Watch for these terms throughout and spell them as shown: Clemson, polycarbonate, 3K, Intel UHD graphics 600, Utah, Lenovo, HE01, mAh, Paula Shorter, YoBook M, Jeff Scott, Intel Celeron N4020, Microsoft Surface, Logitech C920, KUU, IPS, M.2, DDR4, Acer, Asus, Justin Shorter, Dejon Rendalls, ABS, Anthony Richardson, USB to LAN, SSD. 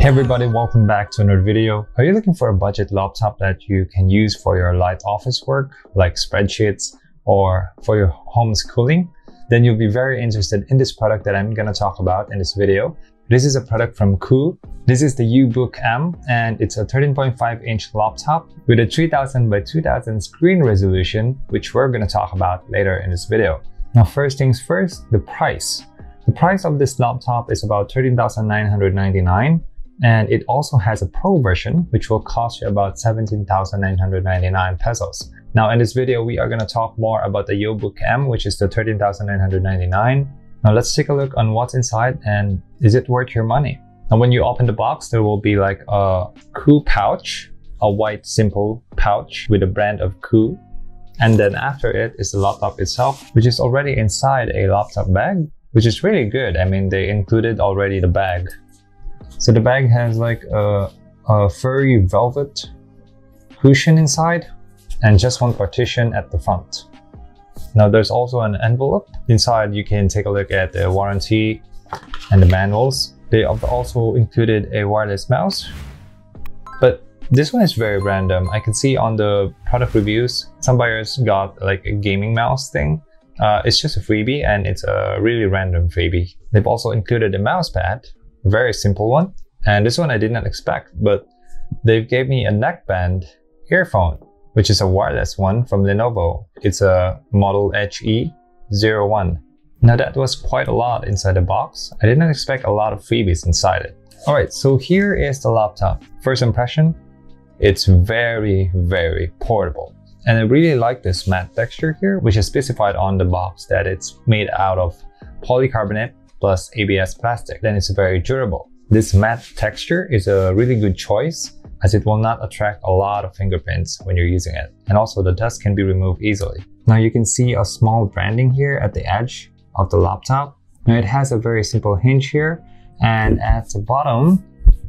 Hey everybody, welcome back to another video. Are you looking for a budget laptop that you can use for your light office work, like spreadsheets, or for your homeschooling? Then you'll be very interested in this product that I'm gonna talk about in this video. This is a product from KUU. This is the YoBook M, and it's a 13.5-inch laptop with a 3000 by 2000 screen resolution, which we're gonna talk about later in this video. Now, first things first, the price. The price of this laptop is about $13,999. And it also has a pro version, which will cost you about 17,999 pesos. Now in this video, we are going to talk more about the YoBook M, which is the 13,999. Now let's take a look on what's inside and is it worth your money? Now when you open the box, there will be like a KUU pouch, a white simple pouch with the brand of KUU. And then after it is the laptop itself, which is already inside a laptop bag, which is really good. I mean, they included already the bag. So the bag has like a furry velvet cushion inside and just one partition at the front. Now there's also an envelope. Inside you can take a look at the warranty and the manuals. They have also included a wireless mouse, but this one is very random. I can see on the product reviews, some buyers got like a gaming mouse thing. It's just a freebie and it's a really random freebie. They've also included a mouse pad. Very simple one, and this one I did not expect, but they gave me a neckband earphone, which is a wireless one from Lenovo. It's a model HE01. Now that was quite a lot inside the box. I did not expect a lot of freebies inside it. All right, so here is the laptop. First impression, it's very portable, and I really like this matte texture here, which is specified on the box that it's made out of polycarbonate plus ABS plastic. Then it's very durable. This matte texture is a really good choice as it will not attract a lot of fingerprints when you're using it. And also the dust can be removed easily. Now you can see a small branding here at the edge of the laptop. Now it has a very simple hinge here, and at the bottom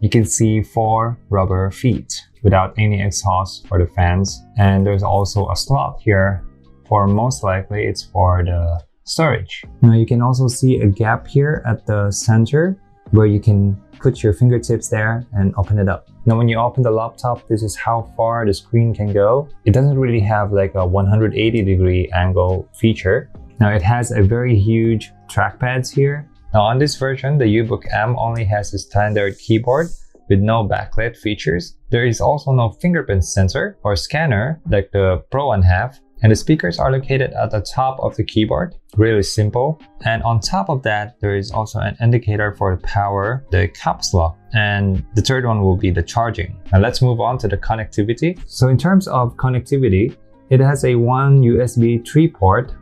you can see 4 rubber feet without any exhaust for the fans. And there's also a slot here for, most likely it's for the storage. Now you can also see a gap here at the center where you can put your fingertips there and open it up. Now when you open the laptop, this is how far the screen can go. It doesn't really have like a 180-degree angle feature. Now it has a very huge trackpads here. Now on this version, the YoBook M only has a standard keyboard with no backlit features. There is also no fingerprint sensor or scanner like the Pro one have. And the speakers are located at the top of the keyboard, really simple. And on top of that, there is also an indicator for the power, the caps lock, and the third one will be the charging. Now let's move on to the connectivity. So in terms of connectivity, it has a one USB 3 port,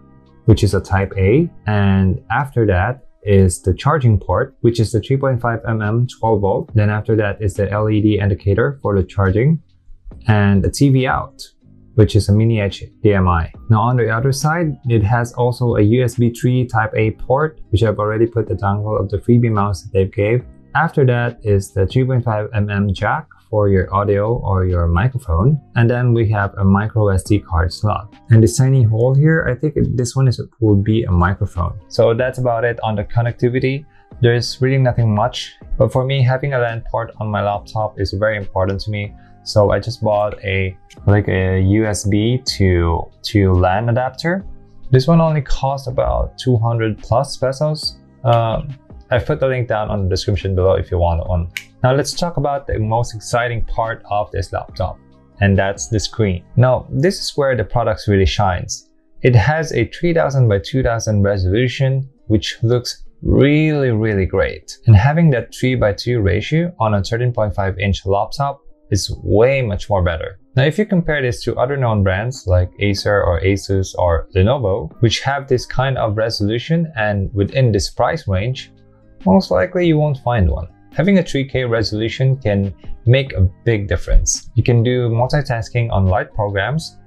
which is a type A. And after that is the charging port, which is the 3.5mm 12 volt. Then after that is the LED indicator for the charging and the TV out, which is a mini HDMI. Now on the other side, it has also a USB 3 type A port, which I've already put the dongle of the freebie mouse that they've gave. After that is the 3.5mm jack for your audio or your microphone. And then we have a micro SD card slot. And this tiny hole here, I think this one will be a microphone. So that's about it on the connectivity. There's really nothing much, but for me, having a LAN port on my laptop is very important to me. So I just bought a USB to LAN adapter. This one only cost about 200 plus pesos. I've put the link down on the description below if you want one. Now let's talk about the most exciting part of this laptop, and that's the screen. Now this is where the product really shines. It has a 3000 by 2000 resolution, which looks really great. And having that 3:2 ratio on a 13.5-inch laptop is way much more better. Now if you compare this to other known brands like Acer or Asus or Lenovo, which have this kind of resolution and within this price range, most likely you won't find one. Having a 3K resolution can make a big difference. You can do multitasking on light programs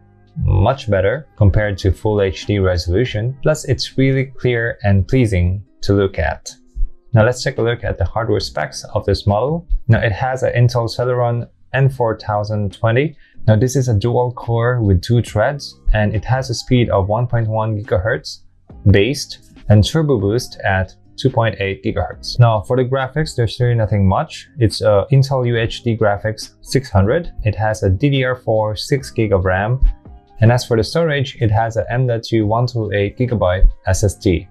much better compared to full HD resolution. Plus it's really clear and pleasing to look at. Now let's take a look at the hardware specs of this model. Now it has an Intel Celeron N4020. Now this is a dual core with 2 threads, and it has a speed of 1.1 GHz based and turbo boost at 2.8 gigahertz. Now for the graphics, there's really nothing much. It's Intel UHD graphics 600. It has a DDR4 6 gig of RAM. And as for the storage, it has a M.2 128 GB SSD.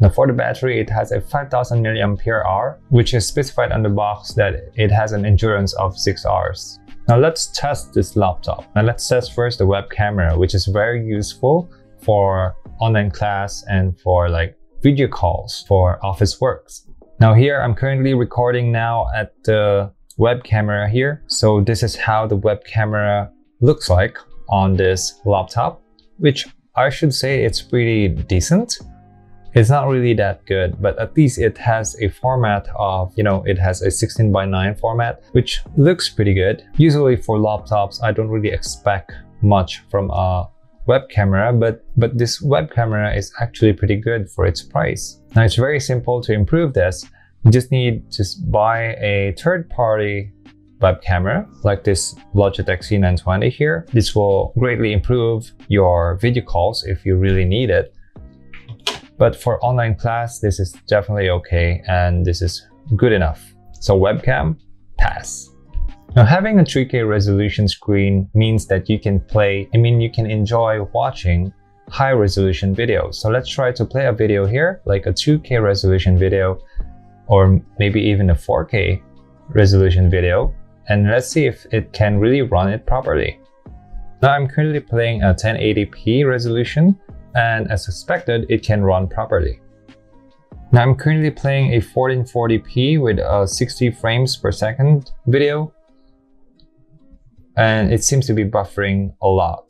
Now for the battery, it has a 5000 mAh, which is specified on the box that it has an endurance of 6 hours. Now let's test this laptop. Now let's test first the web camera, which is very useful for online class and for like video calls for office works. Now here I'm currently recording now at the web camera here. So this is how the web camera looks like on this laptop, which I should say it's pretty decent. It's not really that good, but at least it has a format of, you know, it has a 16:9 format, which looks pretty good. Usually for laptops, I don't really expect much from a web camera, but this web camera is actually pretty good for its price. Now it's very simple to improve this. You just need to buy a third-party web camera like this Logitech C920 here. This will greatly improve your video calls if you really need it. But for online class, this is definitely okay and this is good enough. So webcam, pass. Now having a 3K resolution screen means that you can enjoy watching high resolution videos. So let's try to play a video here, like a 2K resolution video or maybe even a 4K resolution video. And let's see if it can really run it properly. Now I'm currently playing a 1080p resolution. And as expected, it can run properly. Now I'm currently playing a 1440p with a 60 frames per second video. And it seems to be buffering a lot.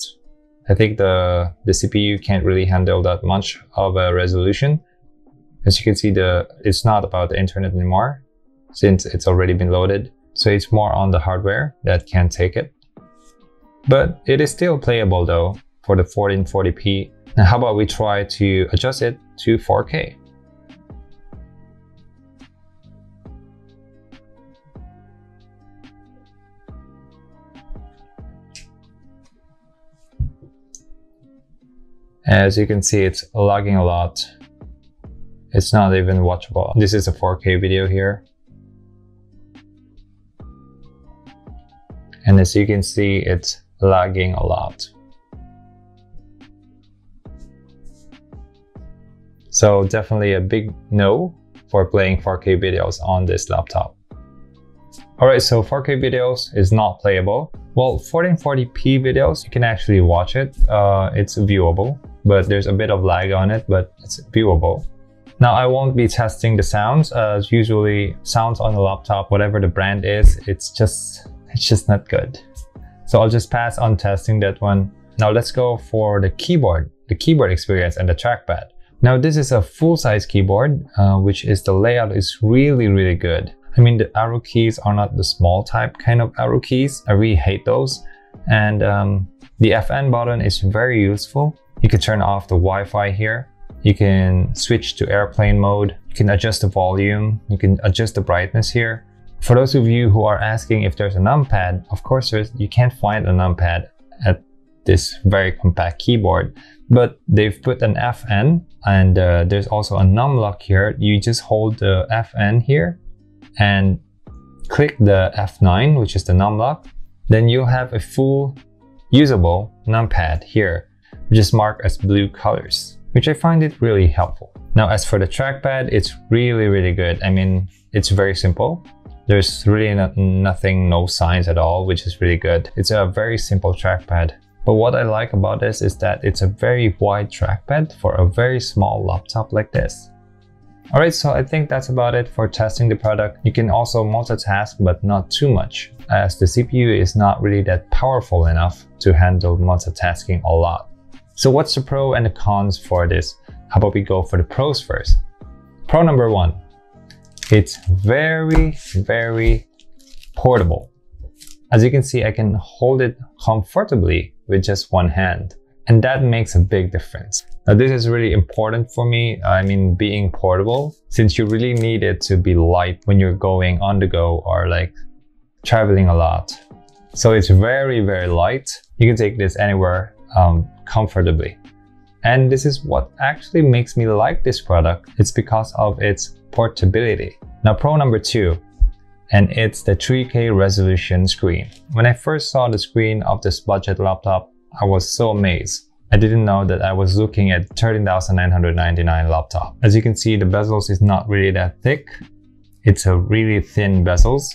I think the CPU can't really handle that much of a resolution. As you can see, it's not about the internet anymore since it's already been loaded. So it's more on the hardware that can take it. But it is still playable though for the 1440p. Now how about we try to adjust it to 4K? As you can see, it's lagging a lot. It's not even watchable. This is a 4K video here. And as you can see, it's lagging a lot. So definitely a big no for playing 4K videos on this laptop. Alright, so 4K videos is not playable. Well, 1440p videos, you can actually watch it. It's viewable, but there's a bit of lag on it, but it's viewable. Now I won't be testing the sounds, as usually sounds on the laptop, whatever the brand is, it's just not good. So I'll just pass on testing that one. Now let's go for the keyboard experience and the trackpad. Now this is a full-size keyboard, which is the layout is really good. I mean, the arrow keys are not the small type kind of arrow keys. I really hate those. And the FN button is very useful. You can turn off the Wi-Fi here. You can switch to airplane mode. You can adjust the volume. You can adjust the brightness here. For those of you who are asking if there's a numpad, of course you can't find a numpad at this very compact keyboard, but they've put an FN and there's also a num lock here. You just hold the FN here and click the F9, which is the num lock. Then you'll have a full usable numpad here, which is marked as blue colors, which I find it really helpful. Now as for the trackpad, it's really good. I mean, it's very simple. There's really no signs at all, which is really good. It's a very simple trackpad. But what I like about this is that it's a very wide trackpad for a very small laptop like this. Alright, so I think that's about it for testing the product. You can also multitask, but not too much, as the CPU is not really that powerful enough to handle multitasking a lot. So what's the pro and the cons for this? How about we go for the pros first? Pro number one, it's very portable. As you can see, I can hold it comfortably with just one hand, and that makes a big difference. Now this is really important for me, I mean, being portable, since you really need it to be light when you're going on the go or like traveling a lot. So it's very light. You can take this anywhere comfortably. And this is what actually makes me like this product. It's because of its portability. Now, pro number two, and it's the 3K resolution screen. When I first saw the screen of this budget laptop, I was so amazed. I didn't know that I was looking at $13,999 laptop. As you can see, the bezels is not really that thick. It's a really thin bezels,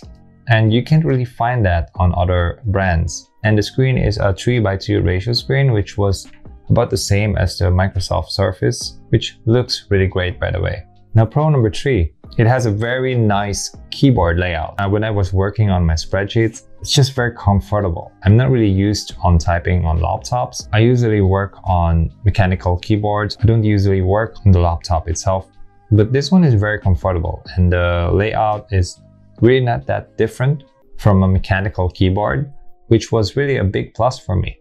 and you can't really find that on other brands. And the screen is a 3:2 ratio screen, which was about the same as the Microsoft Surface, which looks really great, by the way. Now, pro number three, it has a very nice keyboard layout. When I was working on my spreadsheets, it's just very comfortable. I'm not really used on typing on laptops. I usually work on mechanical keyboards. I don't usually work on the laptop itself, but this one is very comfortable, and the layout is really not that different from a mechanical keyboard, which was really a big plus for me.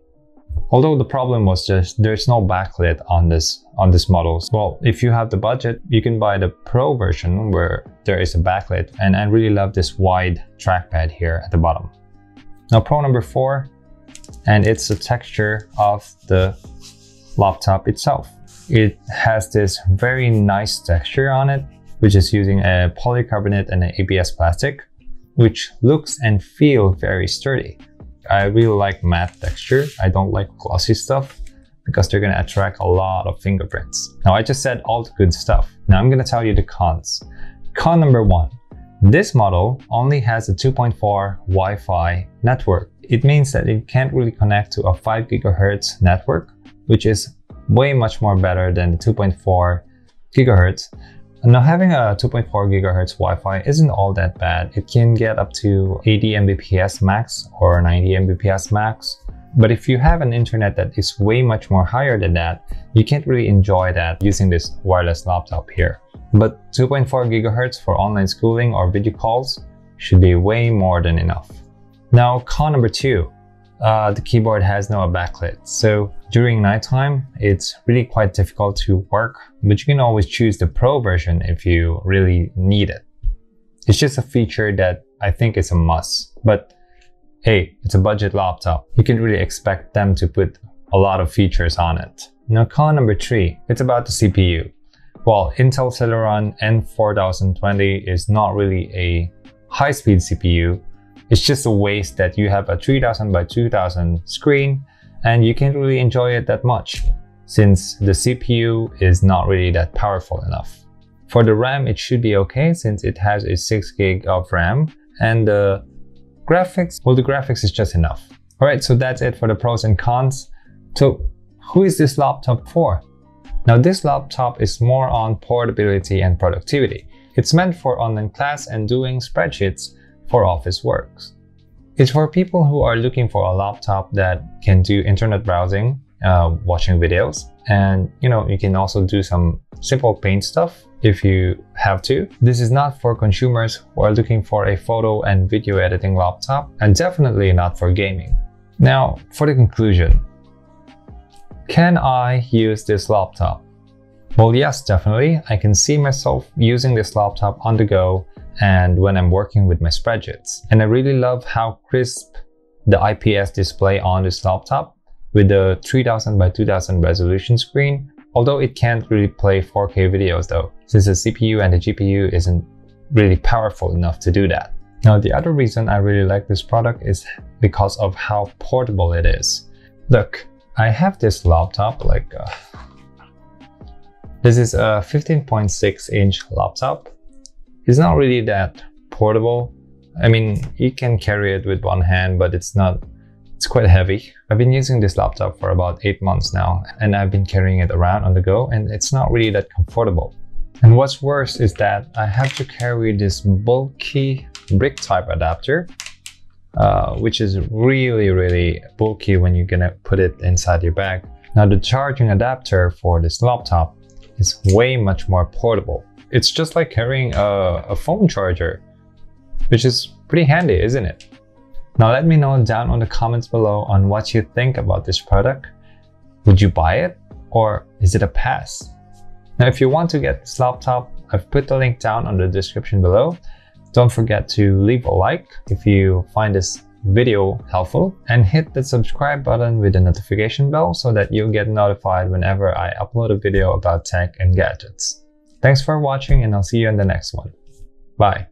Although the problem was just there's no backlit on this model. Well, if you have the budget, you can buy the Pro version where there is a backlit, and I really love this wide trackpad here at the bottom. Now, pro number four, and it's the texture of the laptop itself. It has this very nice texture on it, which is using a polycarbonate and an ABS plastic, which looks and feels very sturdy. I really like matte texture. I don't like glossy stuff because they're gonna attract a lot of fingerprints. Now, I just said all the good stuff. Now I'm gonna tell you the cons. Con number one, this model only has a 2.4 Wi-Fi network. It means that it can't really connect to a 5 gigahertz network, which is way much more better than the 2.4 gigahertz. Now, having a 2.4 gigahertz Wi-Fi isn't all that bad. It can get up to 80 Mbps max or 90 Mbps max. But if you have an internet that is way much more higher than that, you can't really enjoy that using this wireless laptop here. But 2.4 gigahertz for online schooling or video calls should be way more than enough. Now, con number two, the keyboard has no backlit. So during nighttime, it's really quite difficult to work, but you can always choose the Pro version if you really need it. It's just a feature that I think is a must, but hey, it's a budget laptop. You can really expect them to put a lot of features on it. Now, con number three, it's about the CPU. Well, Intel Celeron N4020 is not really a high-speed CPU. It's just a waste that you have a 3000 by 2000 screen and you can't really enjoy it that much since the CPU is not really that powerful enough. For the RAM, it should be okay since it has a 6 GB of RAM, and the graphics, well, the graphics is just enough. All right, so that's it for the pros and cons. So who is this laptop for? Now, this laptop is more on portability and productivity. It's meant for online class and doing spreadsheets for office works. It's for people who are looking for a laptop that can do internet browsing, watching videos, and you know, you can also do some simple paint stuff if you have to. This is not for consumers who are looking for a photo and video editing laptop, and definitely not for gaming. Now, for the conclusion, can I use this laptop? Well, yes, definitely. I can see myself using this laptop on the go and when I'm working with my spreadsheets. And I really love how crisp the IPS display on this laptop with the 3000 by 2000 resolution screen, although it can't really play 4K videos though, since the CPU and the GPU isn't really powerful enough to do that. Now, the other reason I really like this product is because of how portable it is. Look, I have this laptop, like this is a 15.6 inch laptop. It's not really that portable. I mean, you can carry it with one hand, but it's quite heavy. I've been using this laptop for about 8 months now, and I've been carrying it around on the go, and it's not really that comfortable. And what's worse is that I have to carry this bulky brick type adapter, which is really, really bulky when you're gonna put it inside your bag. Now, the charging adapter for this laptop is way much more portable. It's just like carrying a phone charger, which is pretty handy, isn't it? Now, let me know down on the comments below on what you think about this product. Would you buy it, or is it a pass? Now, if you want to get this laptop, I've put the link down on the description below. Don't forget to leave a like if you find this video helpful, and hit the subscribe button with the notification bell so that you'll get notified whenever I upload a video about tech and gadgets. Thanks for watching, and I'll see you in the next one. Bye.